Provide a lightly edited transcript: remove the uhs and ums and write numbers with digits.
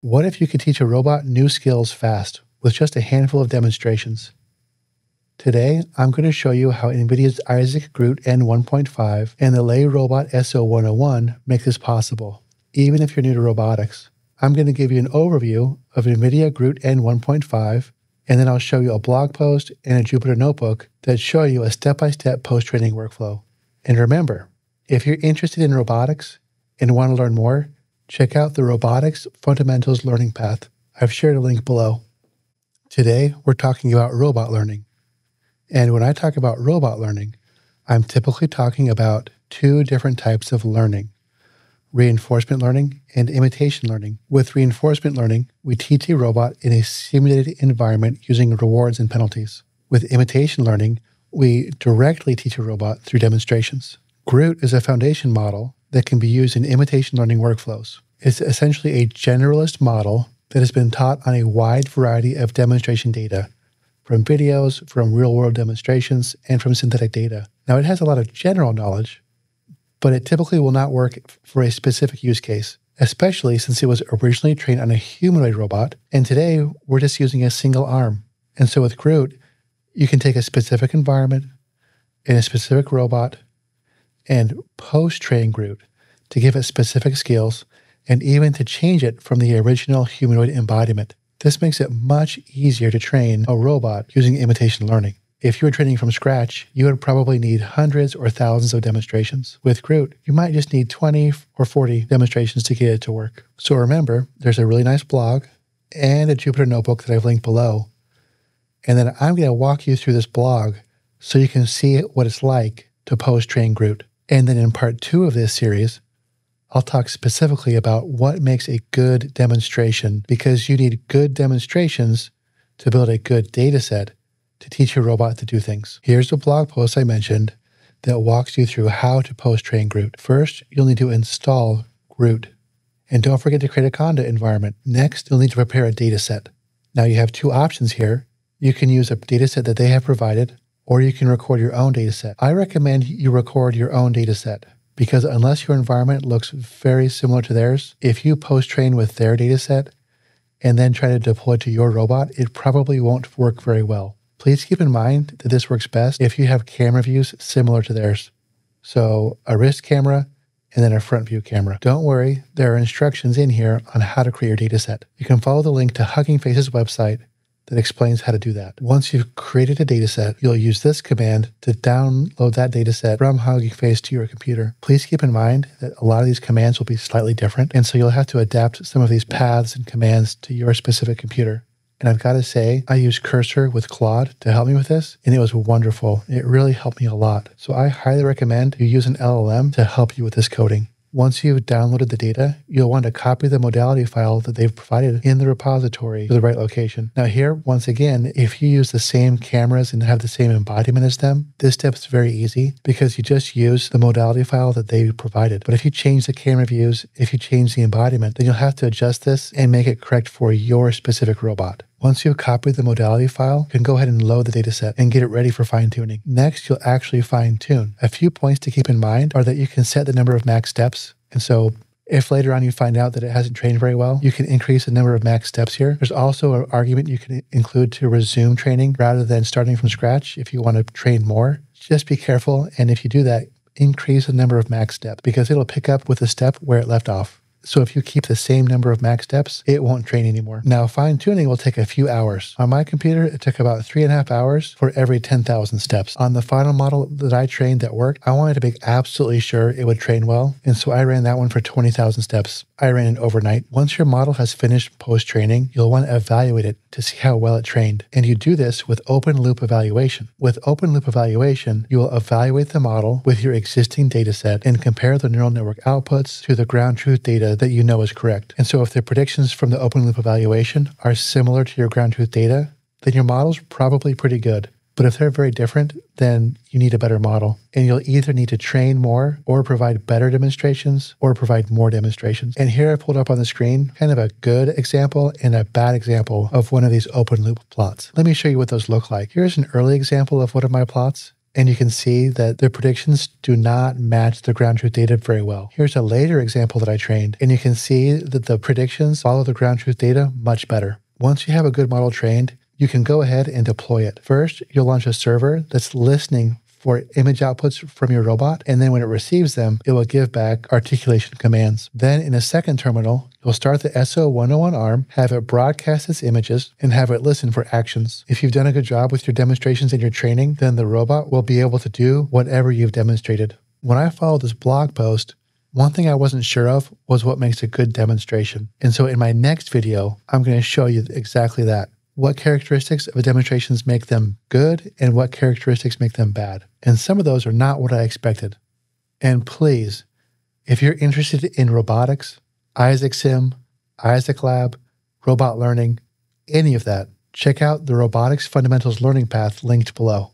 What if you could teach a robot new skills fast with just a handful of demonstrations? Today, I'm going to show you how NVIDIA's Isaac GR00T N1.5 and the LeRobot SO101 make this possible, even if you're new to robotics. I'm going to give you an overview of NVIDIA GR00T N1.5, and then I'll show you a blog post and a Jupyter notebook that show you a step-by-step post-training workflow. And remember, if you're interested in robotics and want to learn more, check out the Robotics Fundamentals Learning Path. I've shared a link below. Today, we're talking about robot learning. And when I talk about robot learning, I'm typically talking about two different types of learning: reinforcement learning and imitation learning. With reinforcement learning, we teach a robot in a simulated environment using rewards and penalties. With imitation learning, we directly teach a robot through demonstrations. GR00T is a foundation model that can be used in imitation learning workflows. It's essentially a generalist model that has been taught on a wide variety of demonstration data, from videos, from real-world demonstrations, and from synthetic data. Now, it has a lot of general knowledge, but it typically will not work for a specific use case, especially since it was originally trained on a humanoid robot, and today we're just using a single arm. And so with GR00T, you can take a specific environment and a specific robot and post-train GR00T to give it specific skills and even to change it from the original humanoid embodiment. This makes it much easier to train a robot using imitation learning. If you were training from scratch, you would probably need hundreds or thousands of demonstrations. With GR00T, you might just need 20 or 40 demonstrations to get it to work. So remember, there's a really nice blog and a Jupyter notebook that I've linked below. And then I'm gonna walk you through this blog so you can see what it's like to post-train GR00T. And then in part two of this series, I'll talk specifically about what makes a good demonstration, because you need good demonstrations to build a good data set to teach your robot to do things. Here's the blog post I mentioned that walks you through how to post-train GR00T. First, you'll need to install GR00T. And don't forget to create a conda environment. Next, you'll need to prepare a data set. Now you have two options here. You can use a data set that they have provided, or you can record your own data set. I recommend you record your own data set, because unless your environment looks very similar to theirs, if you post-train with their dataset and then try to deploy to your robot, it probably won't work very well. Please keep in mind that this works best if you have camera views similar to theirs. So a wrist camera and then a front view camera. Don't worry, there are instructions in here on how to create your dataset. You can follow the link to Hugging Face's website that explains how to do that. Once you've created a dataset, you'll use this command to download that dataset from Hugging Face to your computer. Please keep in mind that a lot of these commands will be slightly different, and so you'll have to adapt some of these paths and commands to your specific computer. And I've got to say, I used Cursor with Claude to help me with this, and it was wonderful. It really helped me a lot. So I highly recommend you use an LLM to help you with this coding. Once you've downloaded the data, you'll want to copy the modality file that they've provided in the repository to the right location. Now here, once again, if you use the same cameras and have the same embodiment as them, this step's very easy because you just use the modality file that they provided. But if you change the camera views, if you change the embodiment, then you'll have to adjust this and make it correct for your specific robot. Once you've copied the modality file, you can go ahead and load the dataset and get it ready for fine-tuning. Next, you'll actually fine-tune. A few points to keep in mind are that you can set the number of max steps. And so if later on you find out that it hasn't trained very well, you can increase the number of max steps here. There's also an argument you can include to resume training rather than starting from scratch if you want to train more. Just be careful, and if you do that, increase the number of max steps, because it'll pick up with the step where it left off. So if you keep the same number of max steps, it won't train anymore. Now, fine-tuning will take a few hours. On my computer, it took about 3.5 hours for every 10,000 steps. On the final model that I trained that worked, I wanted to make absolutely sure it would train well, and so I ran that one for 20,000 steps. I ran it overnight. Once your model has finished post-training, you'll want to evaluate it to see how well it trained. And you do this with open-loop evaluation. With open-loop evaluation, you will evaluate the model with your existing data set and compare the neural network outputs to the ground truth data that you know is correct. And so if the predictions from the open loop evaluation are similar to your ground truth data, then your model's probably pretty good. But if they're very different, then you need a better model. And you'll either need to train more or provide better demonstrations or provide more demonstrations. And here I pulled up on the screen kind of a good example and a bad example of one of these open loop plots. Let me show you what those look like. Here's an early example of one of my plots. and you can see that their predictions do not match the ground truth data very well. Here's a later example that I trained, and you can see that the predictions follow the ground truth data much better. Once you have a good model trained, you can go ahead and deploy it. First, you'll launch a server that's listening for image outputs from your robot, and then when it receives them, it will give back articulation commands. Then in a second terminal, you'll start the SO101 arm, have it broadcast its images, and have it listen for actions. If you've done a good job with your demonstrations and your training, then the robot will be able to do whatever you've demonstrated. When I followed this blog post, one thing I wasn't sure of was what makes a good demonstration. And so in my next video, I'm going to show you exactly that. What characteristics of demonstrations make them good and what characteristics make them bad. And some of those are not what I expected. And please, if you're interested in robotics, Isaac Sim, Isaac Lab, robot learning, any of that, check out the Robotics Fundamentals Learning Path linked below.